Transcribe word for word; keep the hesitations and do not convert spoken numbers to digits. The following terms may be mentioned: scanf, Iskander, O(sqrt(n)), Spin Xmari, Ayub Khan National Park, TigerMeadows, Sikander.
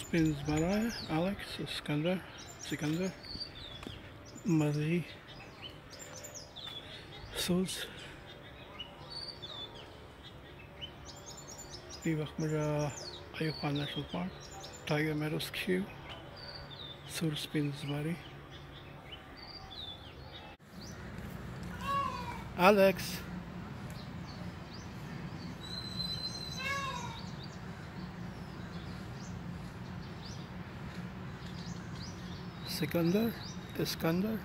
Spin Xmari, Alex, Sikander, Sikander, Mazi, Sus. We work with Ayub Khan National Park, Tiger Meadows Q, Sur Spin Xmari. Alex. Sikander, Iskander.